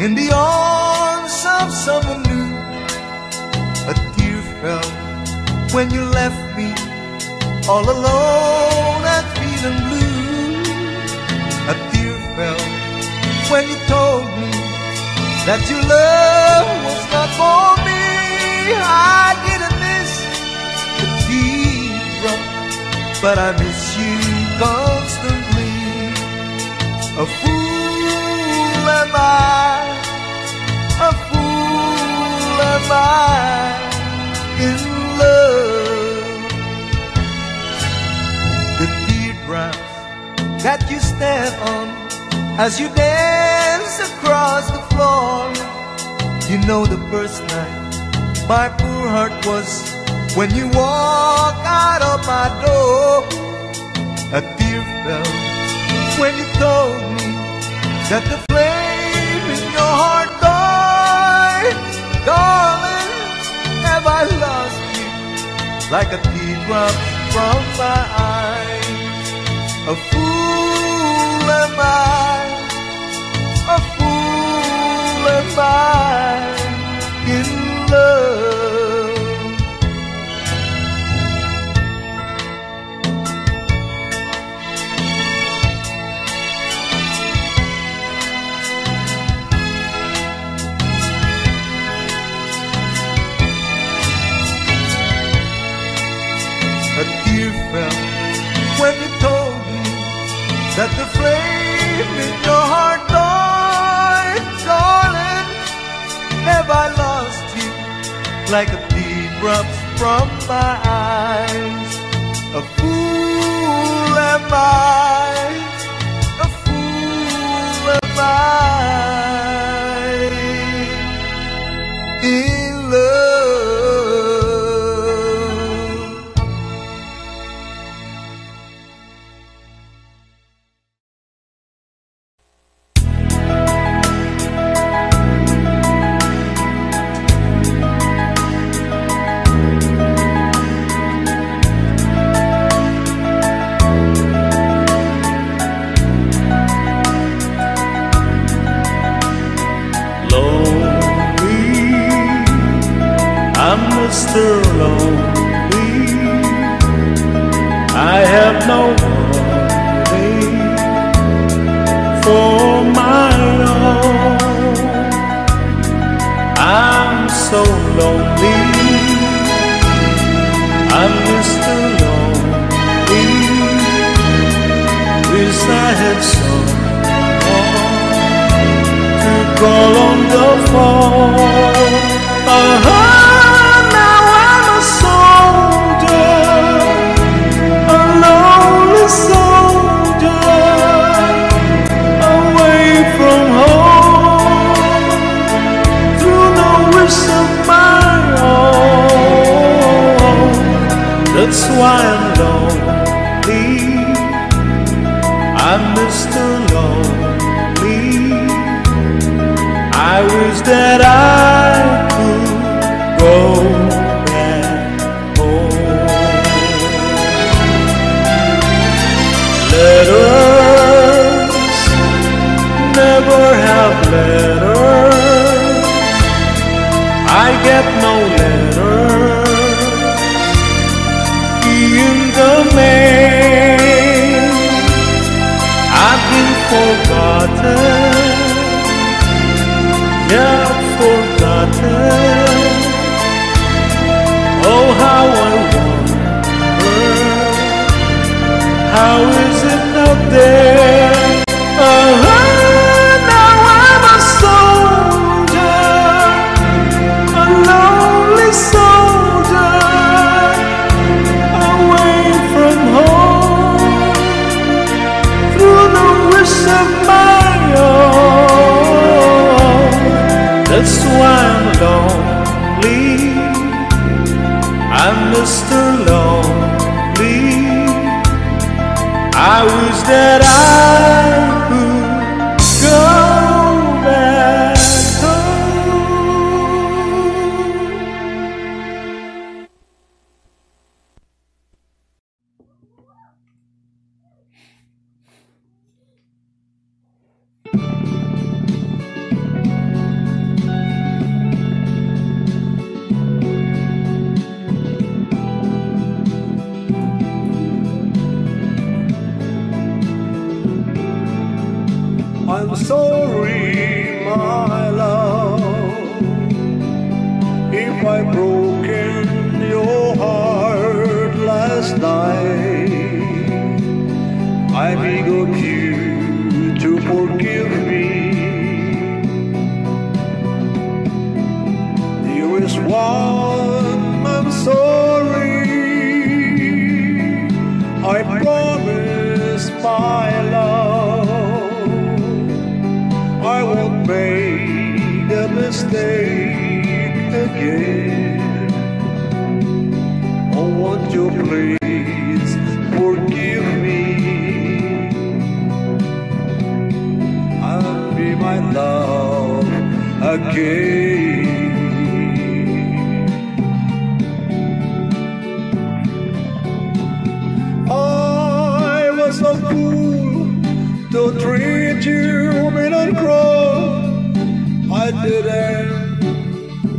in the arms of someone new. A tear fell when you left me, all alone and feeling blue. A tear fell when you told me that your love was not for me. I didn't miss the teardrop, but I miss you constantly. A fool am I, a fool am I in love. The teardrops that you stand on as you dance across the floor. You know the first night my poor heart was when you walked out of my door. A tear fell when you told me that the flame in your heart died. Darling, have I lost you like a teardrop from my eyes? A fool am I, a fool am I in love. A tear fell when you told me that the flame in your heart died. Darling, have I lost you like a teardrop from my eyes? A fool am I, a fool am I in love. sorry, my love, if I broken your heart last night. I beg of you to forgive me, dearest one. I'm sorry. I promise, my love, made a mistake again. Oh, won't you please forgive me and be my love again. I was a fool to treat you mean and cruel. I didn't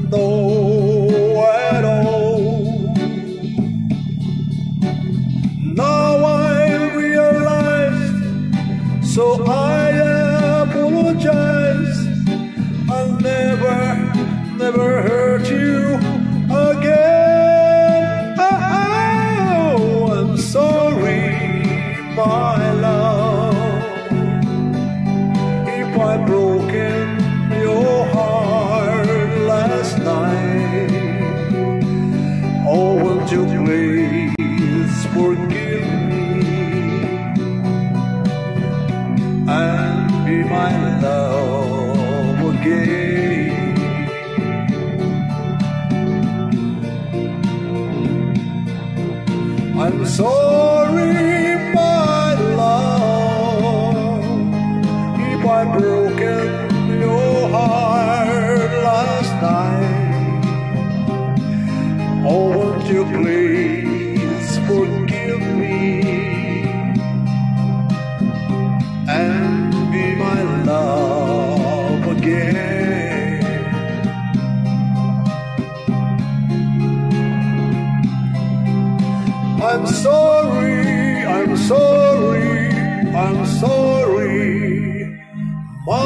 know at all. Now I realize, so I apologize. I'll never hurt you again. Oh, I'm sorry, my love, if I broken your heart last night. Oh, won't you please forgive me and be my love again. I'm sorry, my love, if I broken your heart last night. Oh, won't you please forgive me and be my love again. I'm sorry, I'm sorry, I'm sorry, my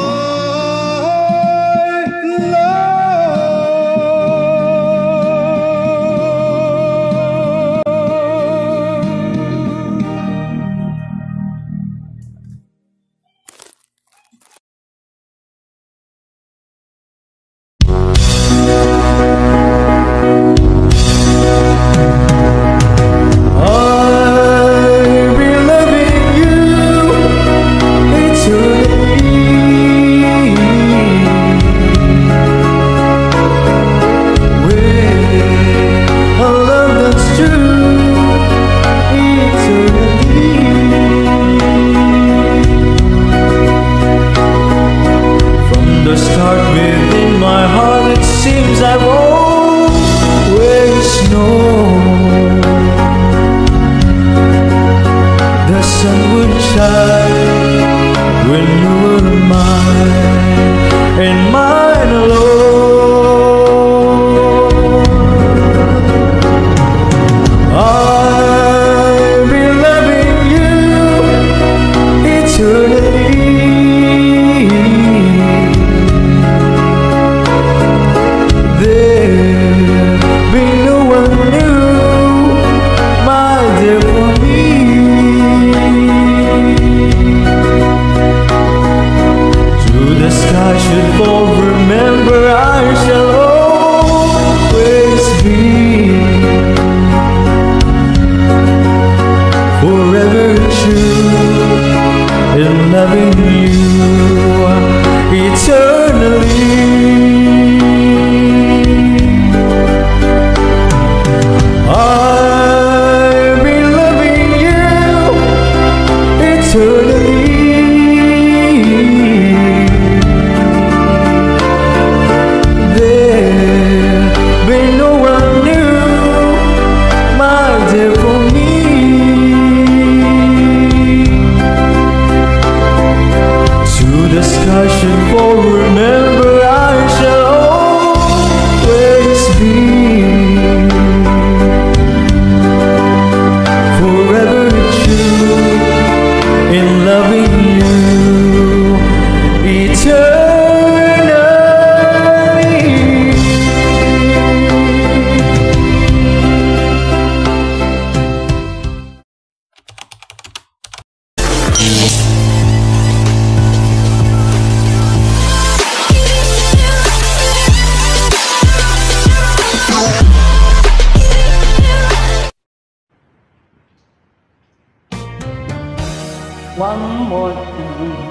one more time,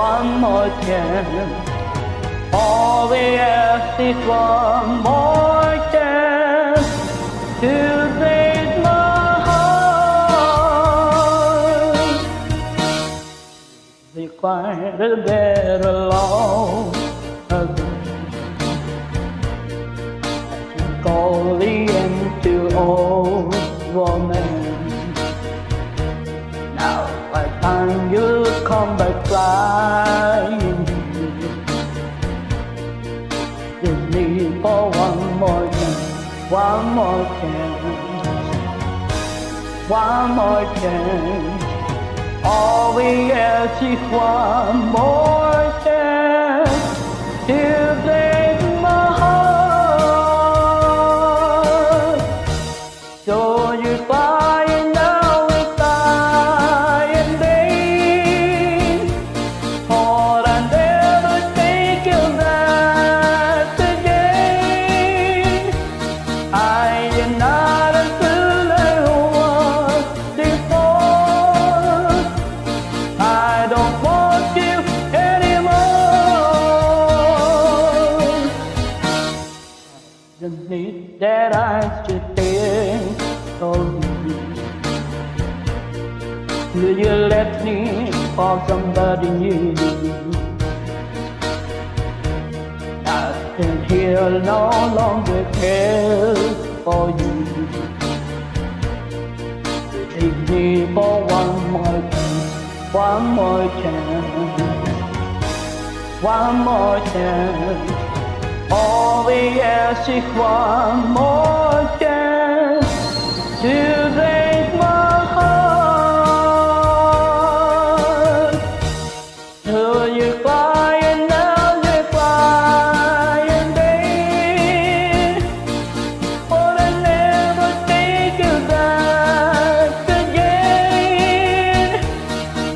one more chance. All we ask is one more chance to save my heart. We find a better love again. I think all the end to old woman. Why can't you come back flying? Just need for one more chance, one more chance, one more chance. All we ask is one more chance to save my heart. So you find now it's need that I should think of you. Will you let me for somebody new? I've been here no longer care for you. Take me for one more chance, one more chance, one more chance. All we ask is one more chance to save my heart. So you fly and now you fly and day, but I never take you back again.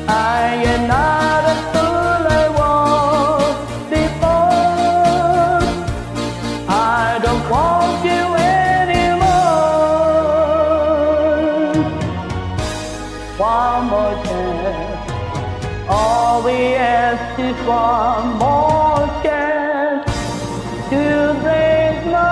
I am not a fool I was before. I don't want you anymore. One more chance. All we ask is one more chance to save my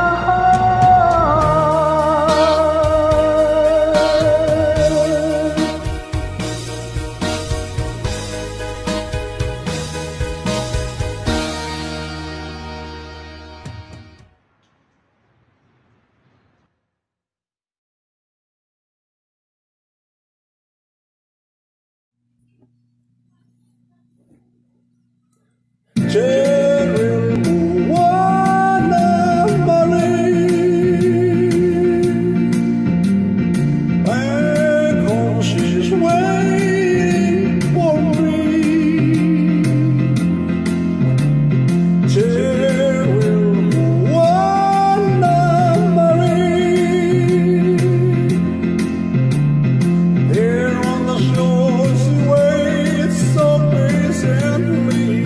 Cherry Moana Marie, back home she's waiting for me. Cherry Moana Marie, there on the shore she waits so patiently.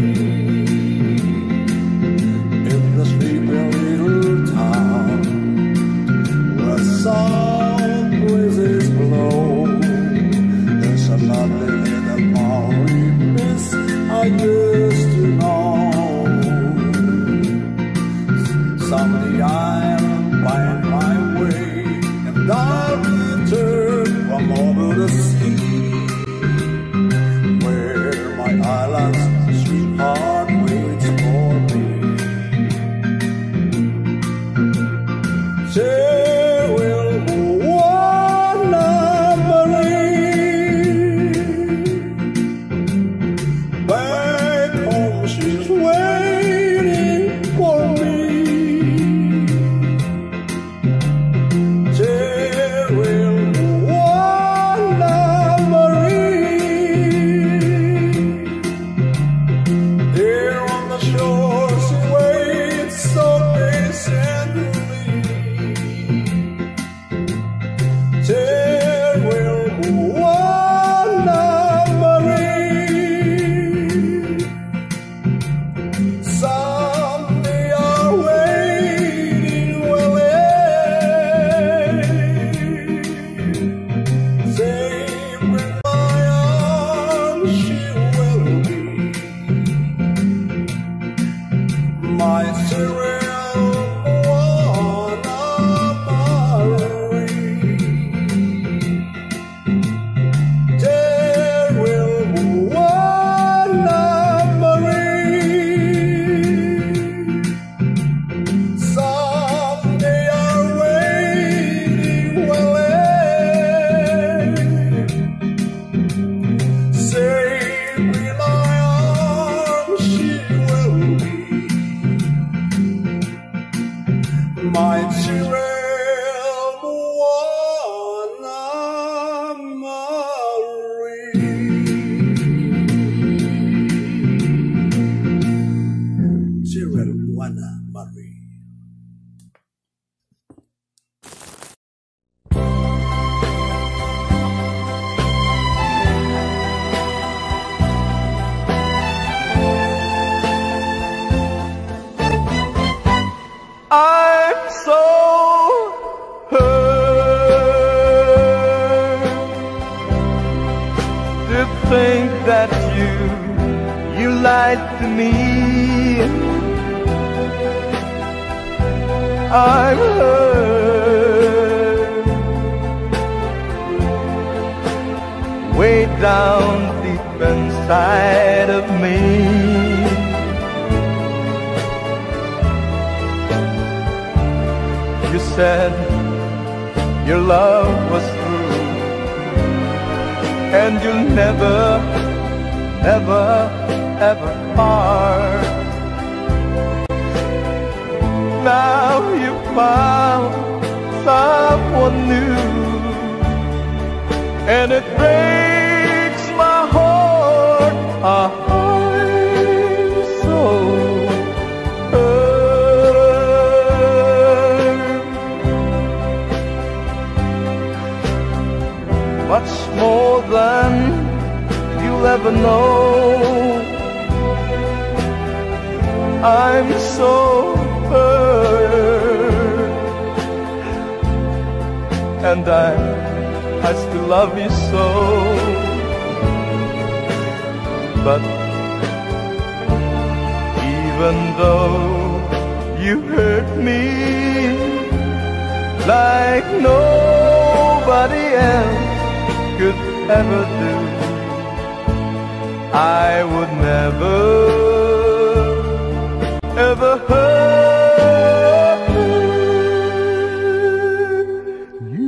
My children wanna marry. Children wanna marry. Think that you lied to me. I'm hurt way down deep inside of me. You said your love was true, and you'll never, never, ever part. Now you found someone new, and it breaks my heart. I'm so hurt. Much more than you'll ever know. I'm so hurt, and I still love you so. But even though you hurt me like nobody else could ever do, I would never, ever hurt you.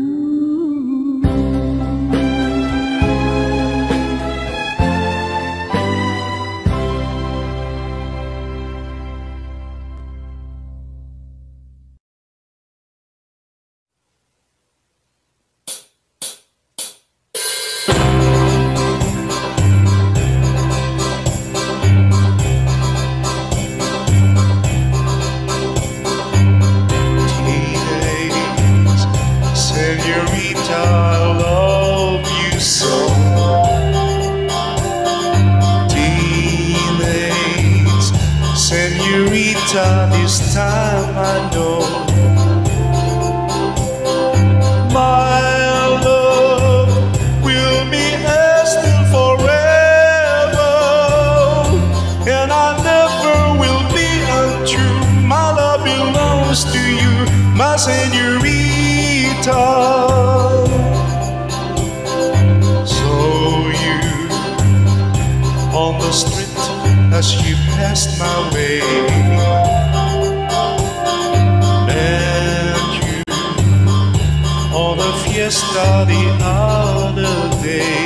This time I know my love will be lasting forever, and I never will be untrue. My love belongs to you, my señorita. So you on the street as you passed my way, the other day,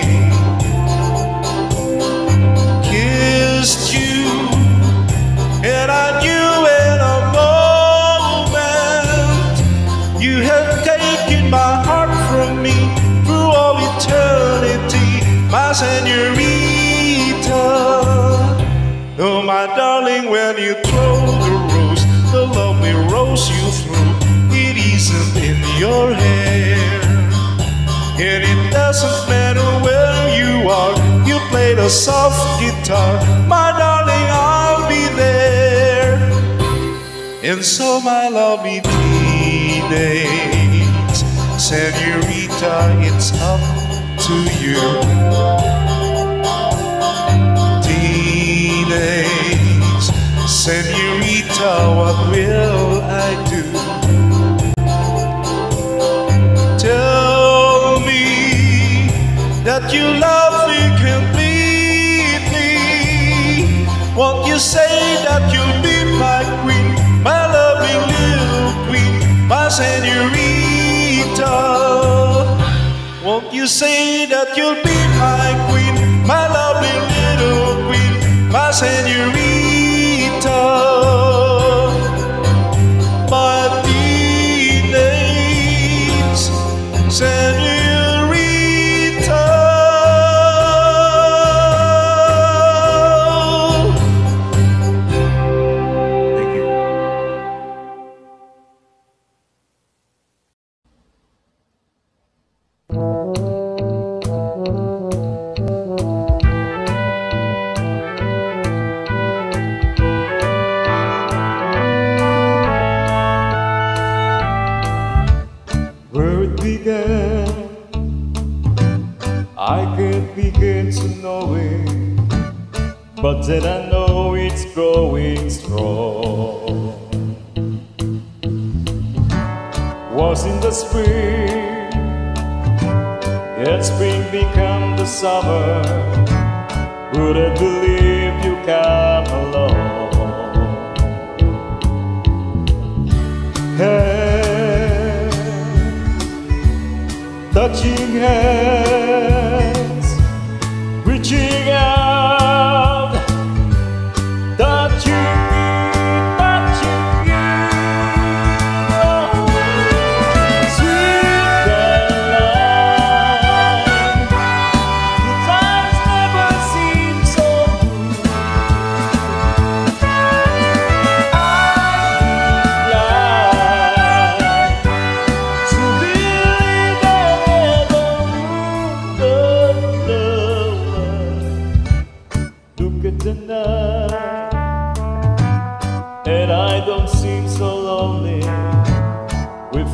kissed you, and I knew in a moment you had taken my heart from me through all eternity, my señorita. Oh, my darling, when you throw the rose, the lovely rose you threw, it isn't in your hair. And it doesn't matter where you are, you play the soft guitar, my darling, I'll be there. And so my lovely teenage señorita, it's up to you. Teenage señorita, wonder what will I do. Tell me that you love me completely. Won't you say that you'll be my queen, my loving little queen, my senorita? Won't you say that you'll be my queen, my loving little queen, my senorita? But then I know it's growing strong. Was in the spring, yet spring become the summer. Would I believe you come along? Hands, touching hands, reaching out.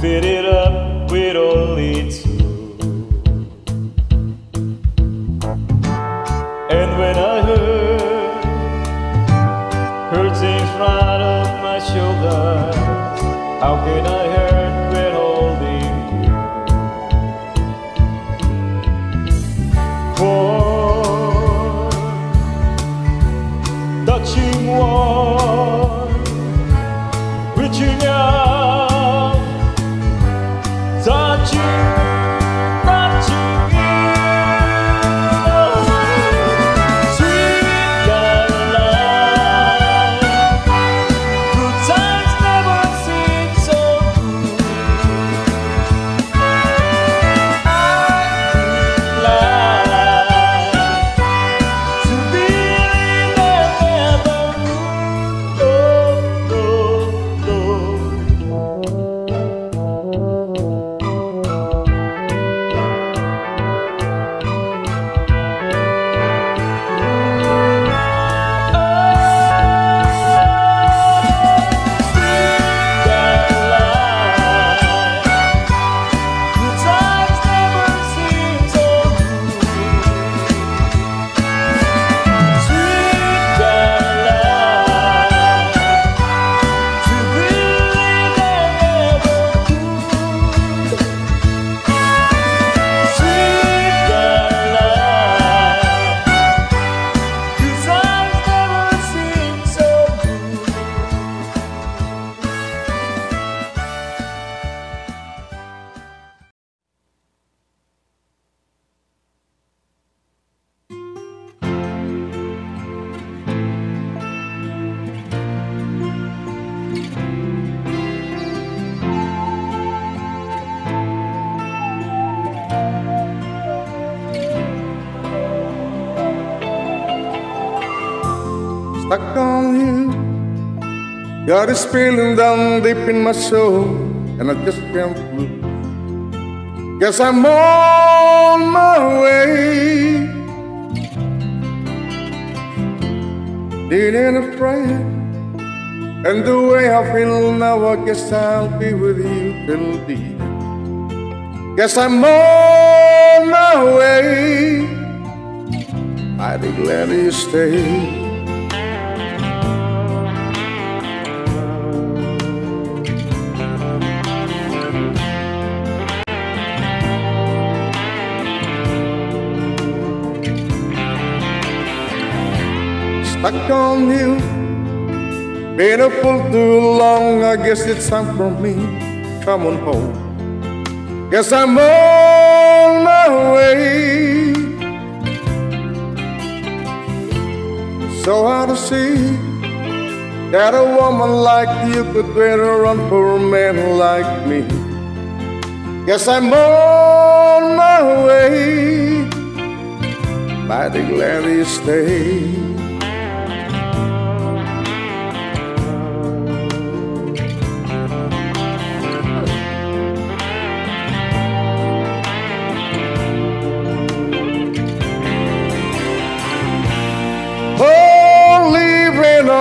Fit it up with only two. And when I heard things right off my shoulders, how can I hurt when holding you? For touching one, reaching out. Got this feeling down deep in my soul, and I just can't lose. Guess I'm on my way. Needing a friend, and the way I feel now, I guess I'll be with you till the end. Guess I'm on my way. I'd be glad you stay. stuck on you. Been a fool too long, I guess it's time for me coming home. Guess I'm on my way. So hard to see that a woman like you could wait around for a man like me. Guess I'm on my way. Mighty glad you stayed.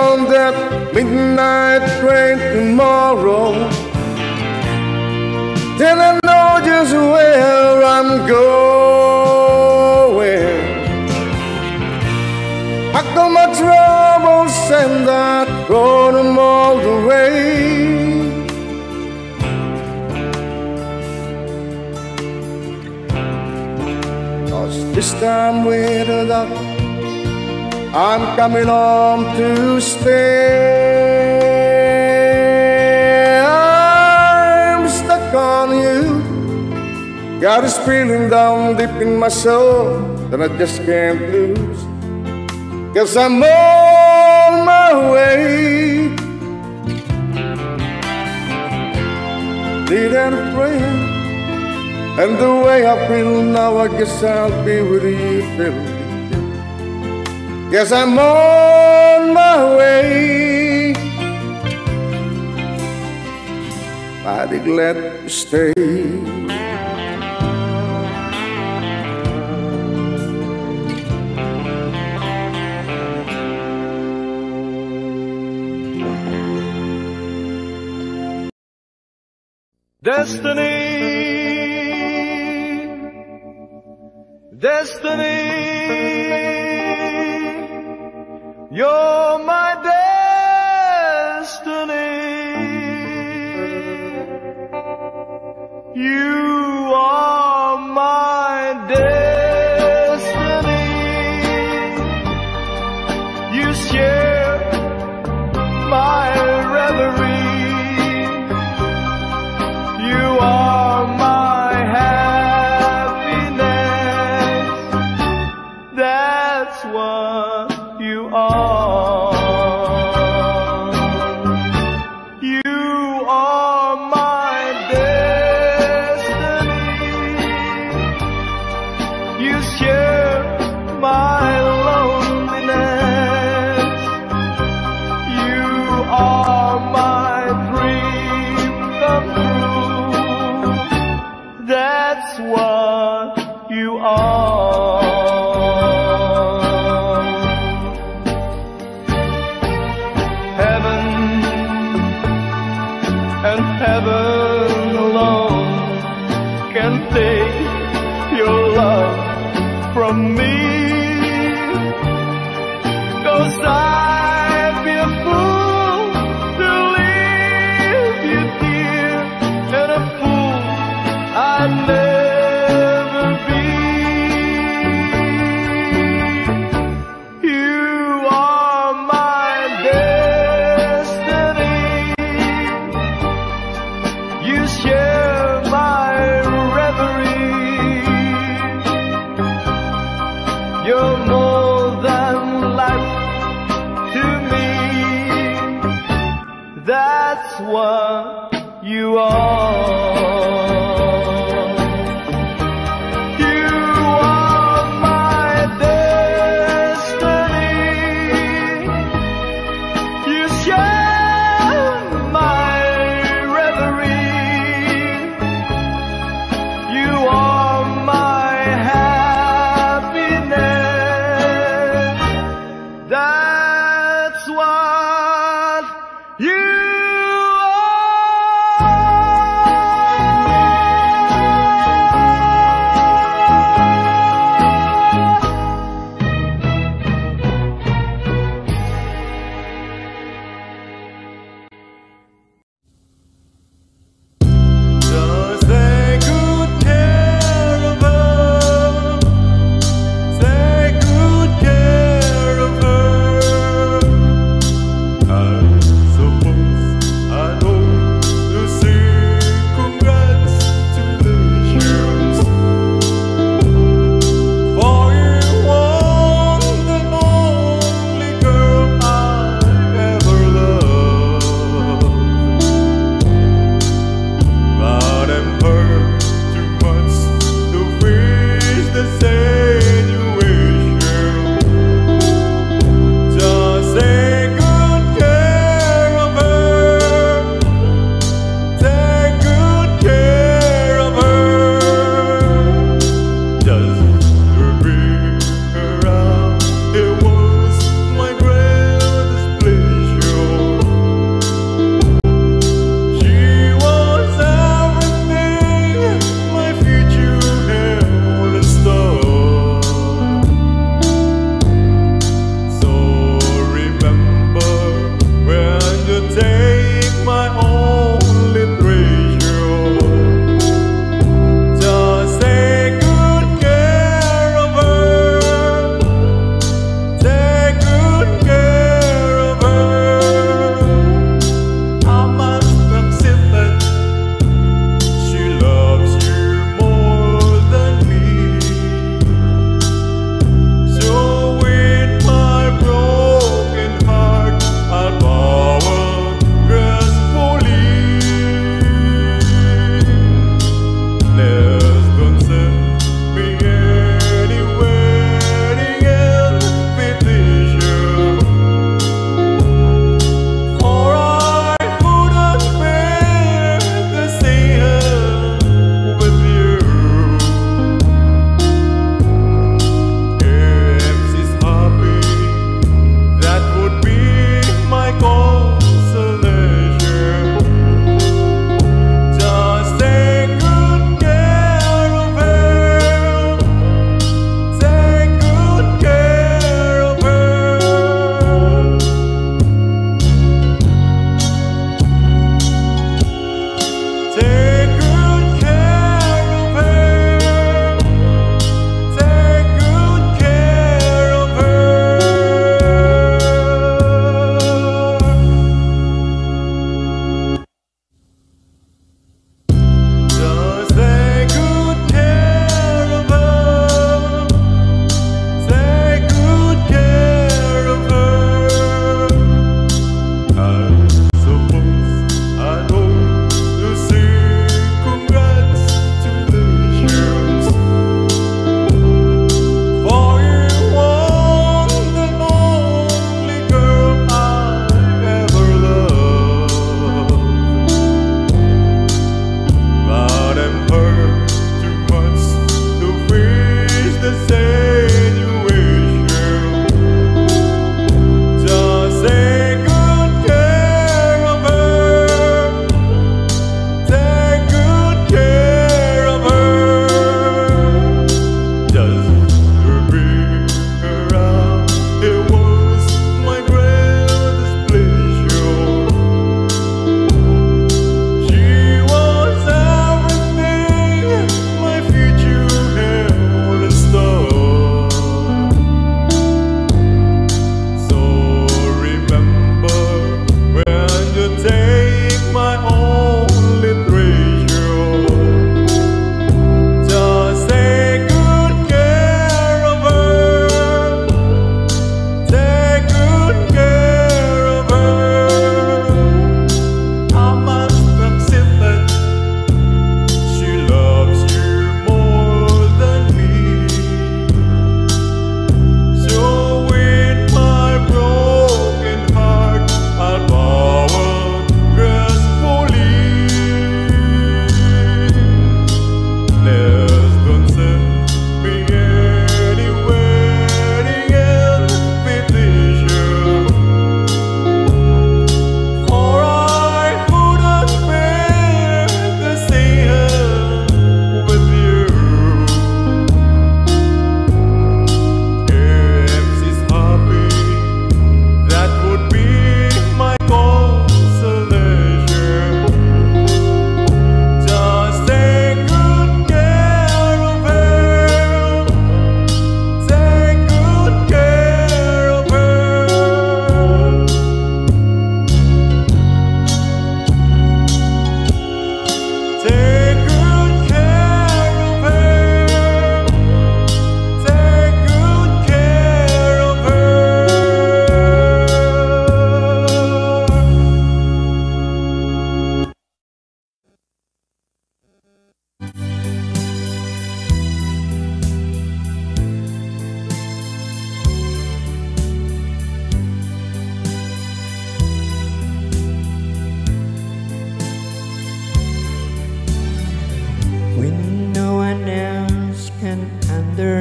On that midnight train tomorrow, then I know just where I'm going. Packed all my troubles and I rode them all the way. 'Cause this time without luck, I'm coming home to stay. I'm stuck on you. Got this feeling down deep in my soul that I just can't lose. Guess I'm on my way. Needed a friend, and the way I feel now, I guess I'll be with you, Phil. Guess I'm on my way. Mighty glad to stay. Destiny, destiny, you're my destiny. You are my destiny. You share my reverie. You are my happiness. That's what you are. You are my destiny. You share my loneliness. You are my dream come true. That's what you are. Heaven alone can take your love from me, 'cause I'd be a fool to leave you dear, and a fool I'd never be. You are my destiny. You share my reverie. You're more than life to me. That's what you are. You are my destiny. You share my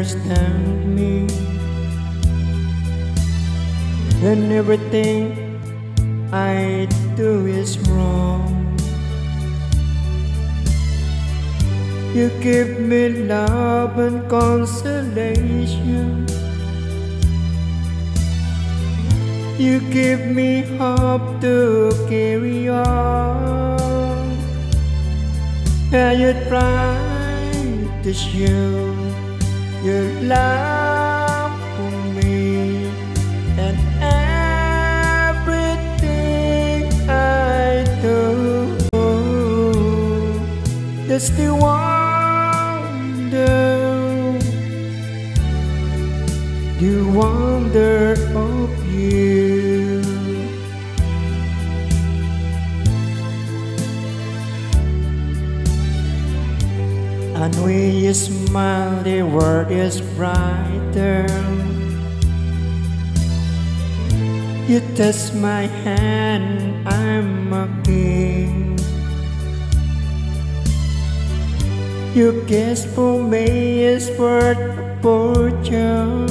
understand me, then everything I do is wrong. You give me love and consolation, you give me hope to carry on. And you try to show your love for me, and everything I do, there's still wonder. You wonder of you. And when you smile, the world is brighter. You touch my hand, I'm a king. Your kiss for me is worth a fortune.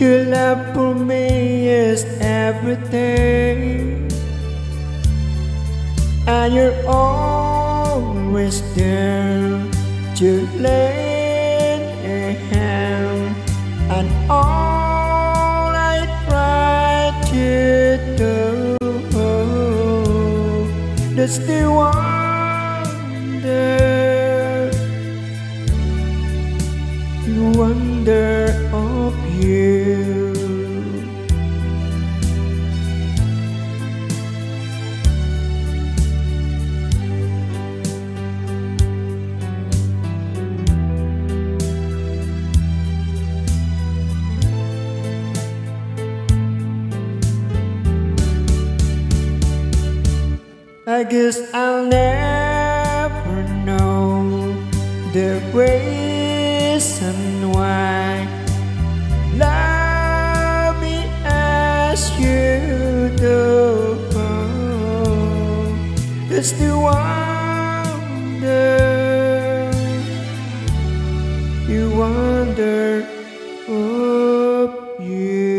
Your love for me is everything, and you're always there to lend a hand. And all I try to do, there's still wonder, the wonder of you. I guess I'll never know the reason why love me as you do. There's still wonder, you wonder of you.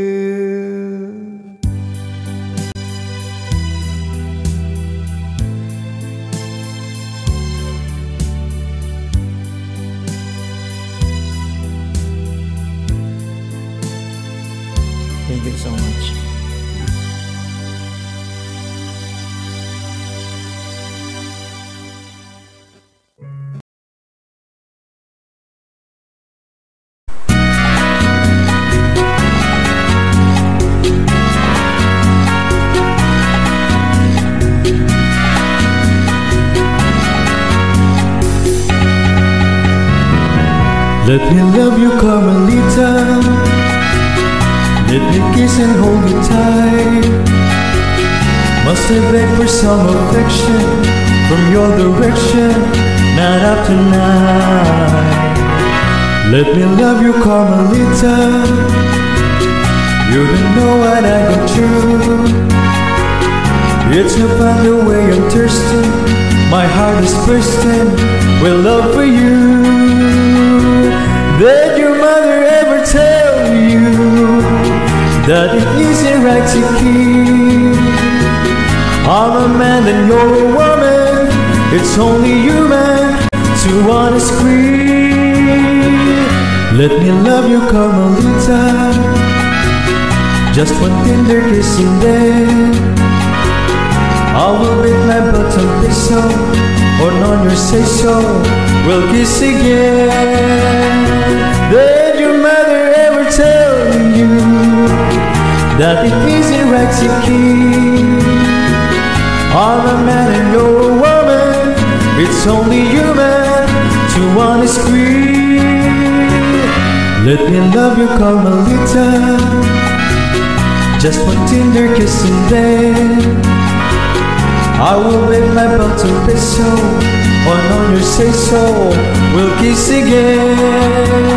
Thank you so much. Let me love you, Carmelita. Let me kiss and hold you tight. Must I beg for some affection from your direction, night after night? Let me love you, Carmelita. You don't know what I go through. Yet to find the way I'm thirsting, my heart is bursting with love for you. Did your mother ever tell you that it isn't right to keep? I'm a man and you're a woman, it's only human to wanna scream. Let me love you, Carmelita. Just one tender kiss in there, I will beat my butt on this song, or on your say so, we'll kiss again. Did your mother ever tell you that it isn't right to keep? I'm a man and you're a woman, it's only human to wanna scream. Let me love you, Carmelita. Just one tender kiss and then I will make my belt to be so, or on your say so, we'll kiss again.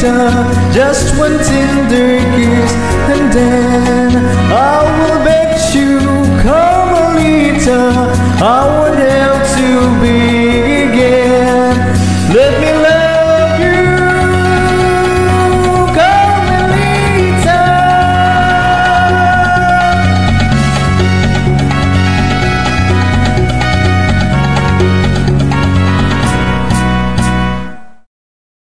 time, just one tender kiss, and then I will bet you come Lolita, I want them to be again. Let me love you, come Lolita.